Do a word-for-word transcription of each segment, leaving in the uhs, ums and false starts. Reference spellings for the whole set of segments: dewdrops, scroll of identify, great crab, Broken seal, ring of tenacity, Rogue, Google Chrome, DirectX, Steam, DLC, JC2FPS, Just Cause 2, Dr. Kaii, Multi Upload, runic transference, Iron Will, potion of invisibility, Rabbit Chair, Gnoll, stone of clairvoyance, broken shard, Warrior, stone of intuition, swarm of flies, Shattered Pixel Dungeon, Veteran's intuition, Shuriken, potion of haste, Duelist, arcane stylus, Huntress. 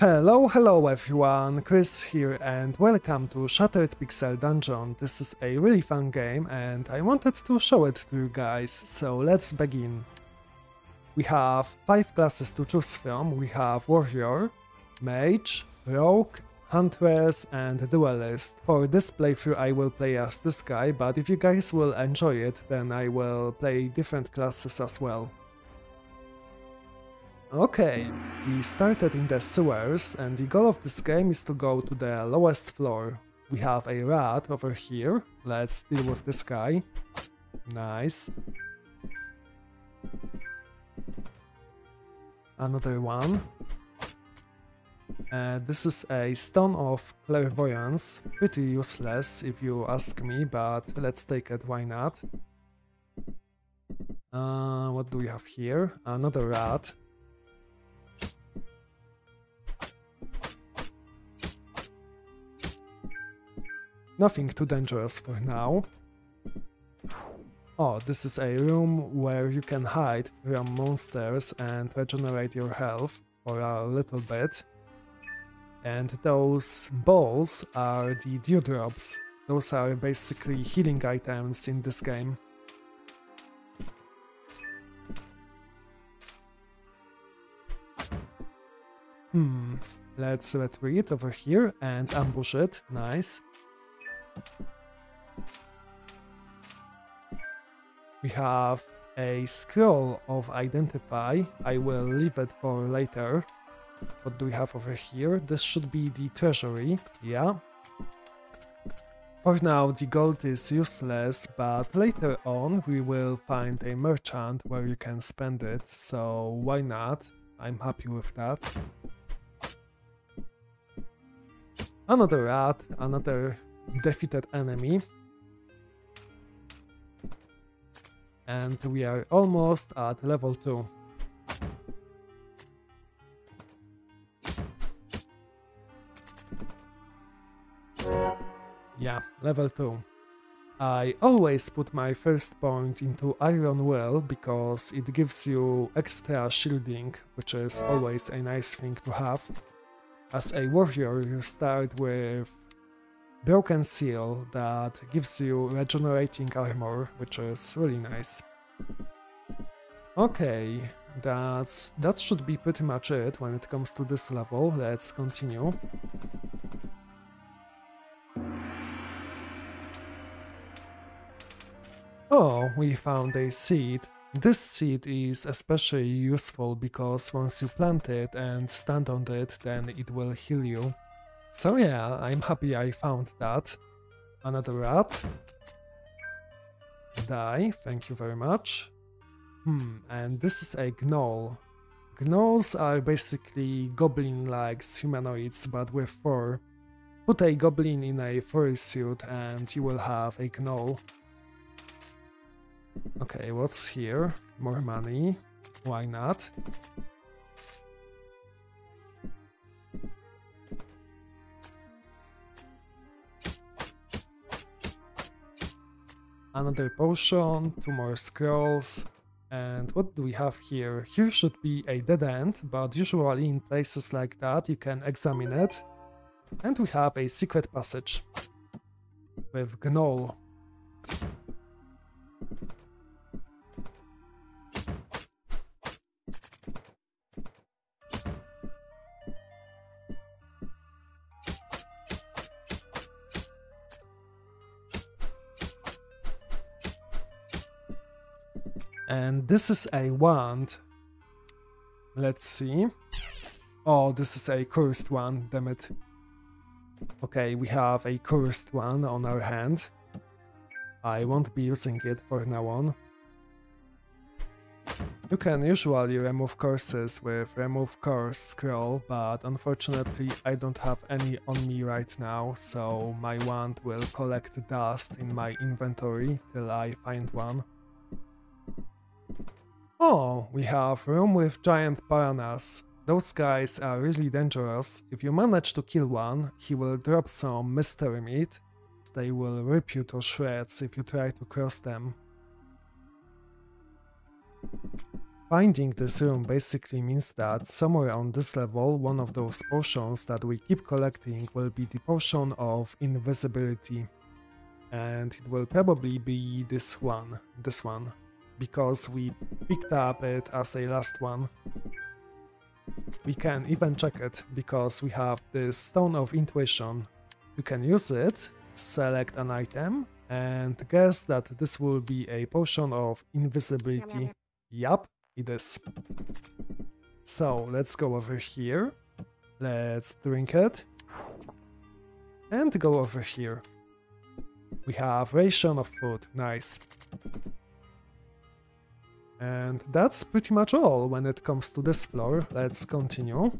Hello, hello everyone, Chris here and welcome to Shattered Pixel Dungeon. This is a really fun game and I wanted to show it to you guys, so let's begin. We have five classes to choose from. We have Warrior, Mage, Rogue, Huntress and Duelist. For this playthrough I will play as this guy, but if you guys will enjoy it, then I will play different classes as well. Okay, we started in the sewers and the goal of this game is to go to the lowest floor. We have a rat over here. Let's deal with this guy. Nice. Another one. Uh, this is a stone of clairvoyance. Pretty useless if you ask me, but let's take it, why not? Uh, what do we have here? Another rat. Nothing too dangerous for now. Oh, this is a room where you can hide from monsters and regenerate your health for a little bit. And those balls are the dewdrops. Those are basically healing items in this game. Hmm, let's retreat over here and ambush it, nice. We have a scroll of identify. I will leave it for later. What do we have over here? This should be the treasury, yeah. For now the gold is useless, but later on we will find a merchant where you can spend it, so why not? I'm happy with that. Another rat, another defeated enemy. And we are almost at level two. Yeah, level two. I always put my first point into Iron Will because it gives you extra shielding, which is always a nice thing to have. As a warrior you start with Broken seal that gives you regenerating armor, which is really nice. Okay, that's that should be pretty much it when it comes to this level. Let's continue. Oh, we found a seed. This seed is especially useful because once you plant it and stand on it, then it will heal you. So yeah, I'm happy I found that. Another rat. Die, thank you very much. Hmm, and this is a gnoll. Gnolls are basically goblin-like humanoids, but with fur. Put a goblin in a furry suit and you will have a gnoll. Okay, what's here? More money. Why not? Another potion, two more scrolls, and what do we have here? Here should be a dead end, but usually in places like that you can examine it. And we have a secret passage with Gnoll. And this is a wand. Let's see. Oh, this is a cursed one, damn it. Okay, we have a cursed one on our hand. I won't be using it from now on. You can usually remove curses with remove curse scroll, but unfortunately I don't have any on me right now, so my wand will collect dust in my inventory till I find one. Oh, we have room with giant piranhas. Those guys are really dangerous. If you manage to kill one, he will drop some mystery meat. They will rip you to shreds if you try to cross them. Finding this room basically means that somewhere on this level one of those potions that we keep collecting will be the potion of invisibility. And it will probably be this one, this one, because we picked up it as a last one. We can even check it, because we have the stone of intuition. You can use it, select an item, and guess that this will be a potion of invisibility. Yup. It is. So let's go over here, let's drink it, and go over here. We have ration of food, nice. And that's pretty much all when it comes to this floor, let's continue.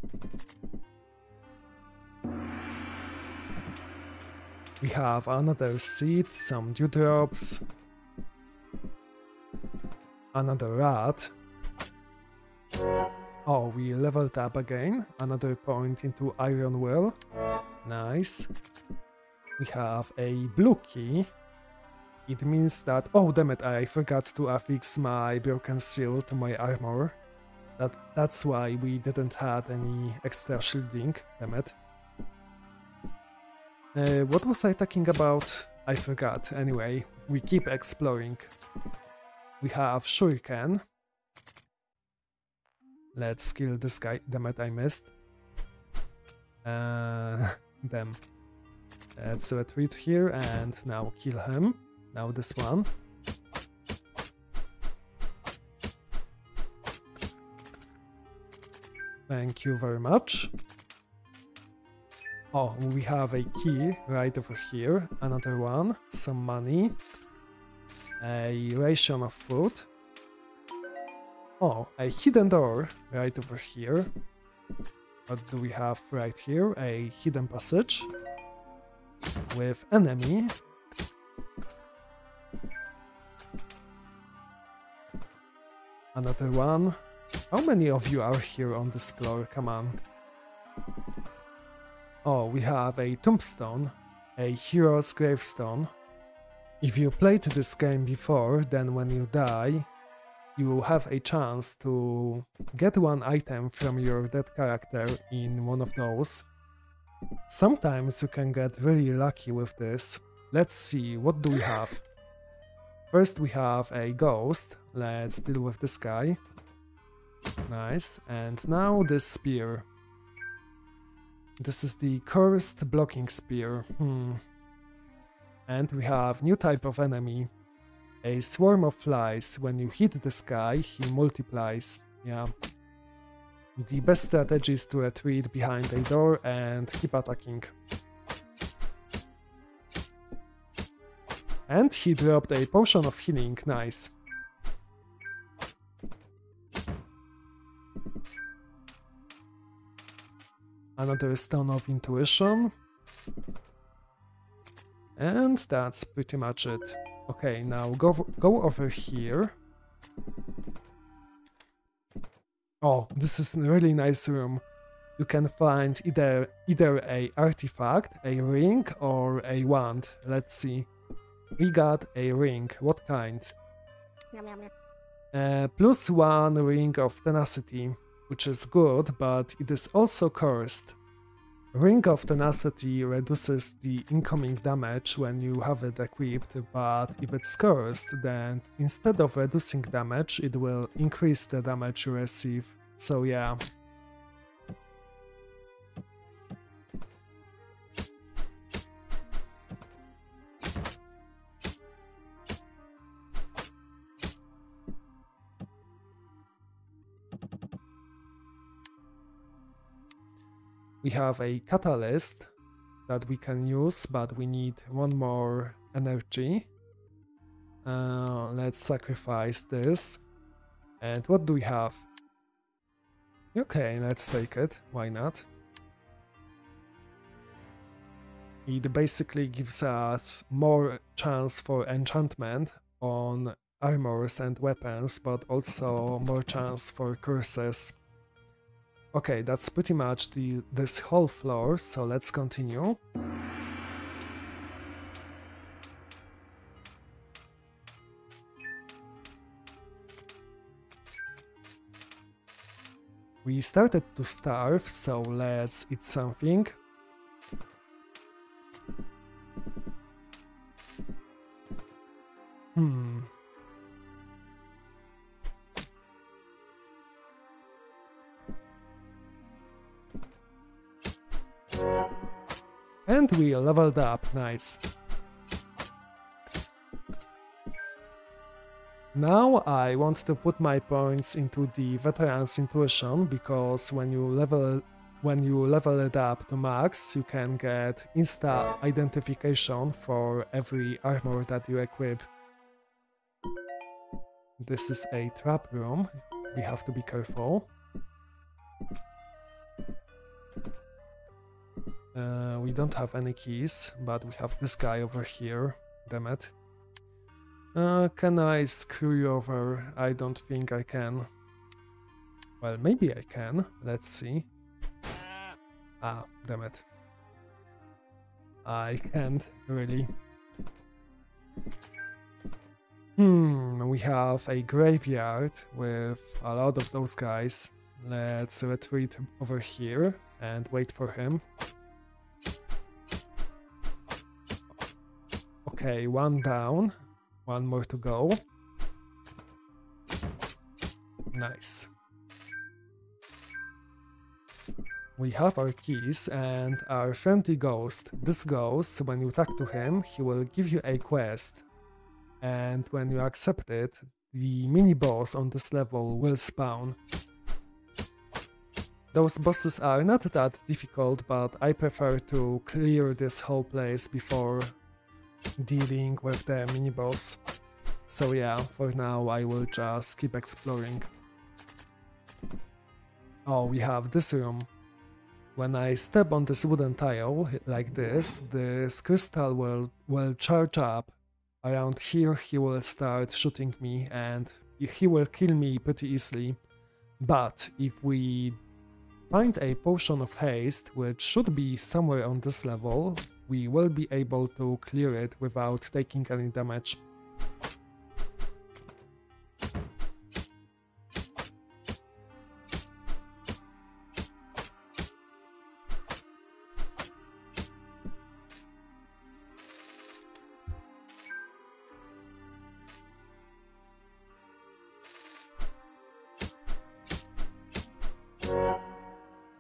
We have another seed, some dewdrops, another rat. Oh, we leveled up again, another point into Iron Will, nice. We have a blue key, it means that, oh damn it, I forgot to affix my broken seal to my armor, that, that's why we didn't have any extra shielding, damn it. Uh, what was I talking about? I forgot, anyway, we keep exploring. We have Shuriken. Let's kill this guy. Damn it, I missed. Uh, damn. Let's retreat here and now kill him. Now this one. Thank you very much. Oh, we have a key right over here. Another one. Some money. A ration of food. Oh, a hidden door right over here. What do we have right here? A hidden passage with enemy. Another one. How many of you are here on this floor? Come on. Oh, we have a tombstone, a hero's gravestone. If you played this game before, then when you die, you will have a chance to get one item from your dead character in one of those. Sometimes you can get really lucky with this. Let's see, what do we have? First we have a ghost, let's deal with this guy. Nice, and now this spear. This is the cursed blocking spear. Hmm. And we have new type of enemy. A swarm of flies. When you hit this guy, he multiplies. Yeah. The best strategy is to retreat behind a door and keep attacking. And he dropped a potion of healing. Nice. Another stone of intuition. And that's pretty much it. Okay, now go go over here. Oh, this is a really nice room. You can find either either a artifact, a ring, or a wand. Let's see. We got a ring. What kind? Uh, plus one ring of tenacity, which is good, but it is also cursed. Ring of Tenacity reduces the incoming damage when you have it equipped, but if it's cursed, then instead of reducing damage, it will increase the damage you receive, so yeah. We have a catalyst that we can use, but we need one more energy. Uh, let's sacrifice this. And what do we have? Okay, let's take it. Why not? It basically gives us more chance for enchantment on armors and weapons, but also more chance for curses. Okay, that's pretty much the this whole floor, so let's continue. We started to starve, so let's eat something. Hmm. And we leveled up, nice. Now I want to put my points into the Veteran's Intuition, because when you level when you level it up to max, you can get insta identification for every armor that you equip. This is a trap room, we have to be careful. Uh, we don't have any keys, but we have this guy over here, damn it. Uh, can I screw you over? I don't think I can. Well, maybe I can, let's see. Ah, damn it. I can't, really. Hmm, we have a graveyard with a lot of those guys. Let's retreat over here and wait for him. Okay, one down, one more to go. Nice. We have our keys and our friendly ghost. This ghost, when you talk to him, he will give you a quest. And when you accept it, the mini-boss on this level will spawn. Those bosses are not that difficult, but I prefer to clear this whole place before dealing with the mini-boss. So yeah, for now I will just keep exploring. Oh, we have this room. When I step on this wooden tile, like this, this crystal will, will charge up. Around here he will start shooting me and he will kill me pretty easily. But if we find a potion of haste, which should be somewhere on this level, we will be able to clear it without taking any damage.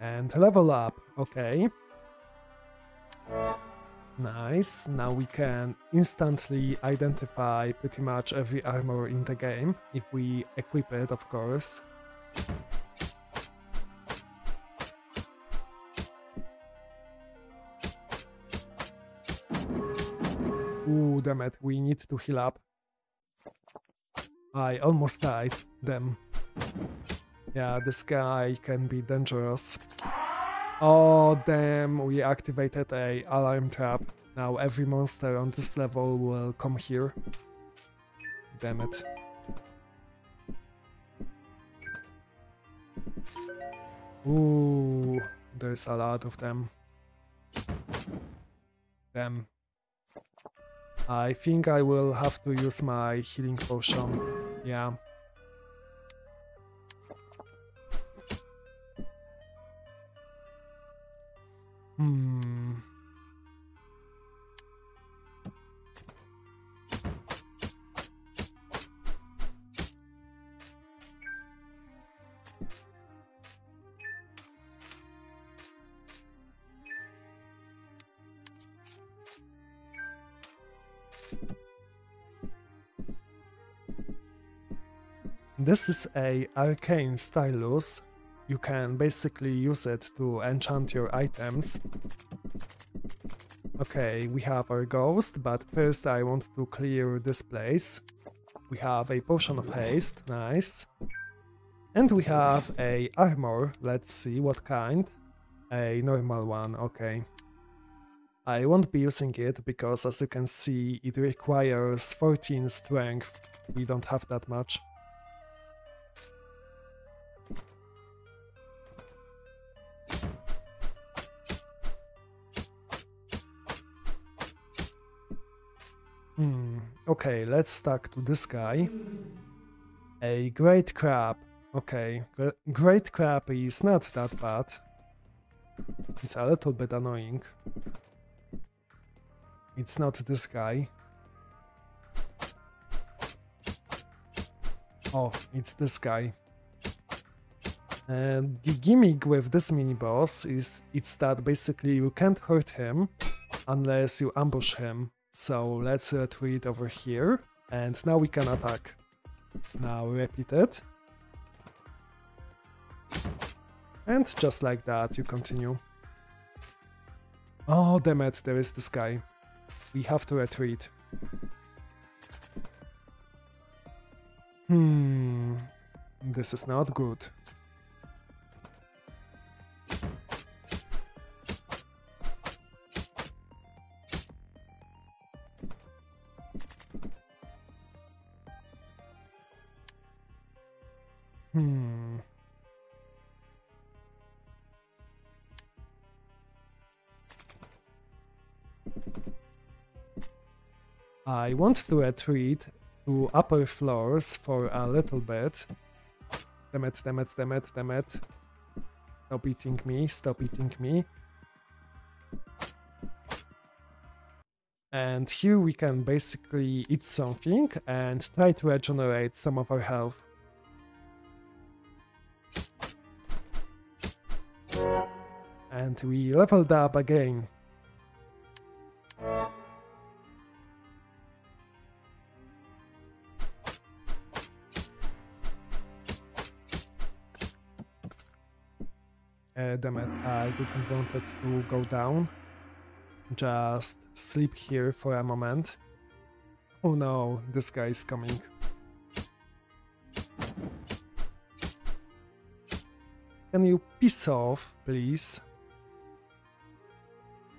And level up, okay. Nice, now we can instantly identify pretty much every armor in the game, if we equip it, of course. Ooh, damn it, we need to heal up. I almost died, damn. Yeah, this guy can be dangerous. Oh damn, we activated a alarm trap. Now every monster on this level will come here. Damn it. Ooh, there's a lot of them. Damn. I think I will have to use my healing potion. Yeah. Hmm. This is a arcane stylus. You can basically use it to enchant your items. Okay, we have our ghost, but first I want to clear this place. We have a potion of haste, nice. And we have a armor, let's see what kind. A normal one, okay. I won't be using it because, as you can see, it requires fourteen strength. We don't have that much. Okay, let's talk to this guy. A great crab. Okay, great crab is not that bad. It's a little bit annoying. It's not this guy. Oh, it's this guy. Uh, the gimmick with this mini-boss is it's that basically you can't hurt him unless you ambush him. So let's retreat over here, and now we can attack. Now repeat it. And just like that, you continue. Oh, damn it, there is this guy. We have to retreat. Hmm, this is not good. Hmm. I want to retreat to upper floors for a little bit. Damn it, damn it, damn it, damn it. Stop eating me, stop eating me. And here we can basically eat something and try to regenerate some of our health. And we leveled up again. Uh, damn it, I didn't want it to go down. Just sleep here for a moment. Oh no, this guy is coming. Can you piss off, please?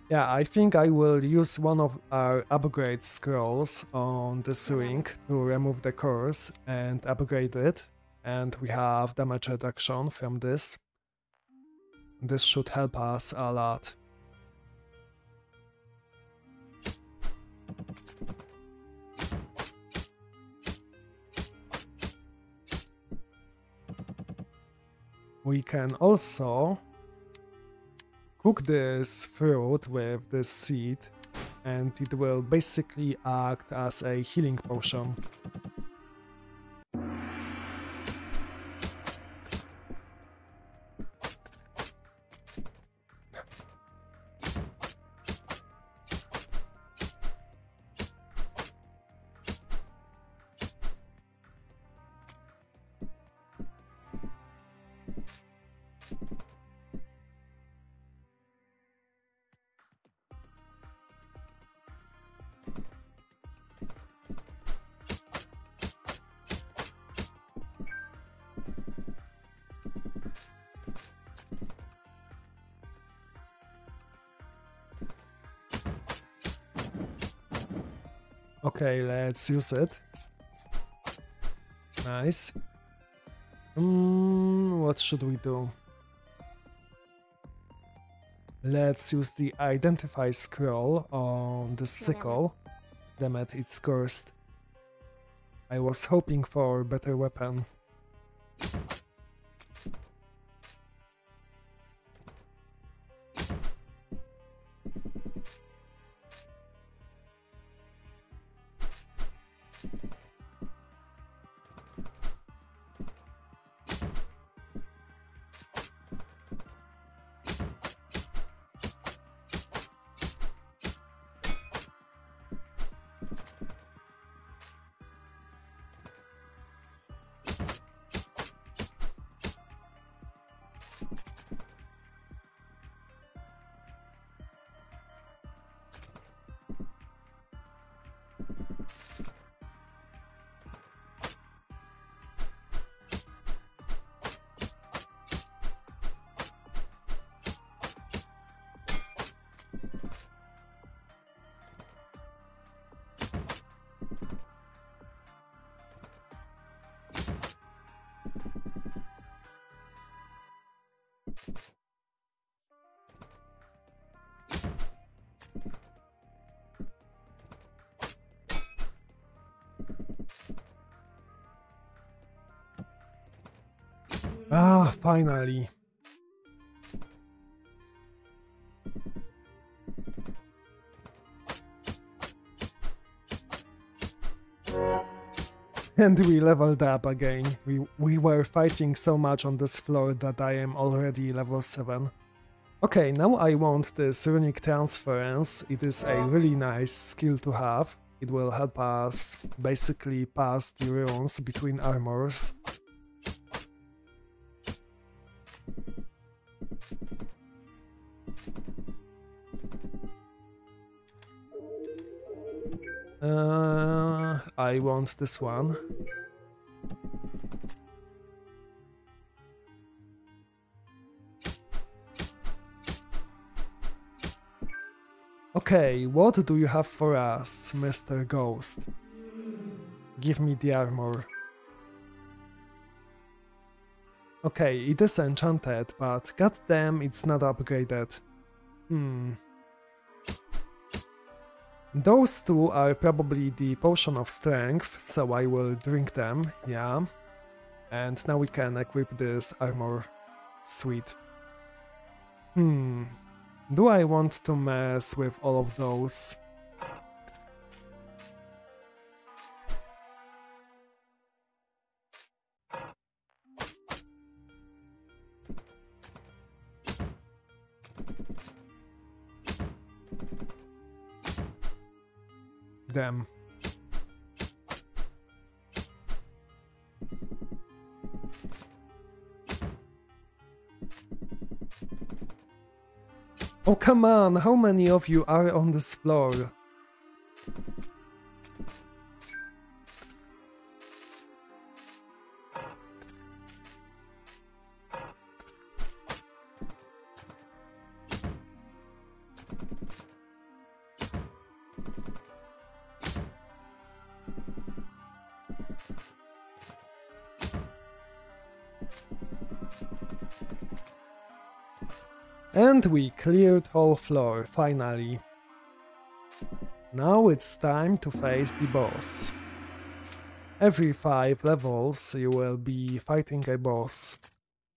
Yeah, I think I will use one of our upgrade scrolls on this ring to remove the curse and upgrade it. And we have damage reduction from this. This should help us a lot. We can also cook this fruit with this seed, and it will basically act as a healing potion. Okay, let's use it. Nice. Mm, what should we do? Let's use the identify scroll on the sickle. Damn it, it's cursed. I was hoping for a better weapon. Ah, finally. And we leveled up again. We, we were fighting so much on this floor that I am already level seven. Okay, now I want this runic transference. It is a really nice skill to have. It will help us basically pass the runes between armors. Uh, I want this one. Okay, what do you have for us, Mister Ghost? Give me the armor. Okay, it is enchanted, but goddamn, it's not upgraded. Hmm. Those two are probably the potion of strength, so I will drink them, yeah. And now we can equip this armor. Sweet. Hmm. Do I want to mess with all of those? Them. Oh, come on, how many of you are on this floor? And we cleared whole floor, finally. Now it's time to face the boss. Every five levels you will be fighting a boss.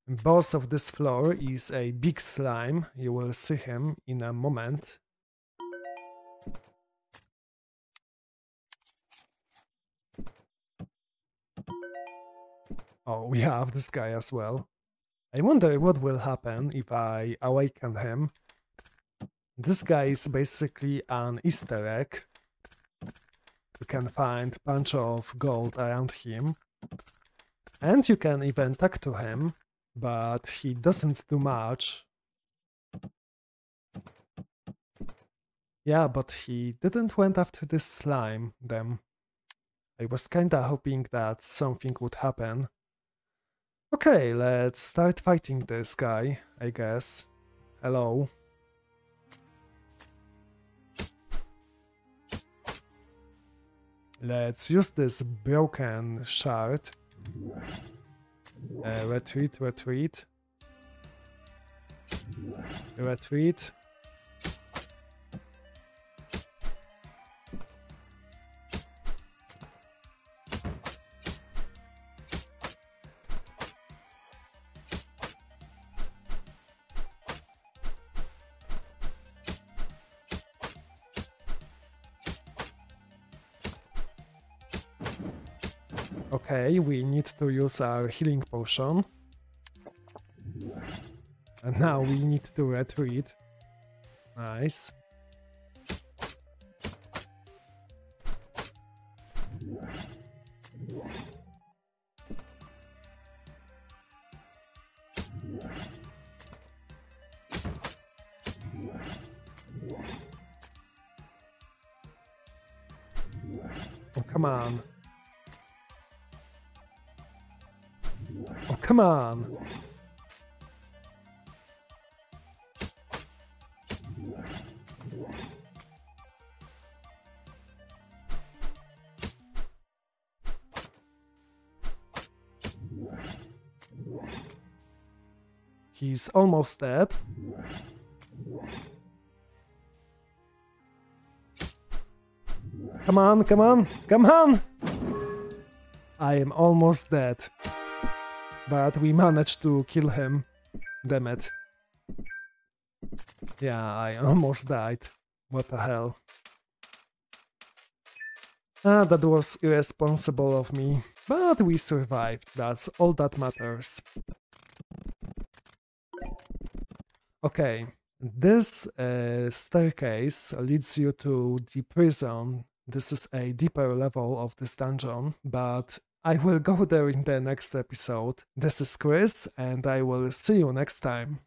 Boss of this floor is a big slime, you will see him in a moment. Oh, we have this guy as well. I wonder what will happen if I awaken him. This guy is basically an Easter egg. You can find a bunch of gold around him. And you can even talk to him, but he doesn't do much. Yeah, but he didn't went after this slime, then. I was kinda hoping that something would happen. Okay, let's start fighting this guy, I guess. Hello. Let's use this broken shard. Uh, retreat, retreat. Retreat. Okay, we need to use our healing potion. And now we need to retreat. Nice. Oh, come on. Come on! He's almost dead. Come on, come on, come on! I am almost dead. But we managed to kill him. Damn it. Yeah, I almost died. What the hell. Ah, that was irresponsible of me. But we survived, that's all that matters. Okay, this uh, staircase leads you to the prison. This is a deeper level of this dungeon, but I will go there in the next episode. This is Chris, and I will see you next time.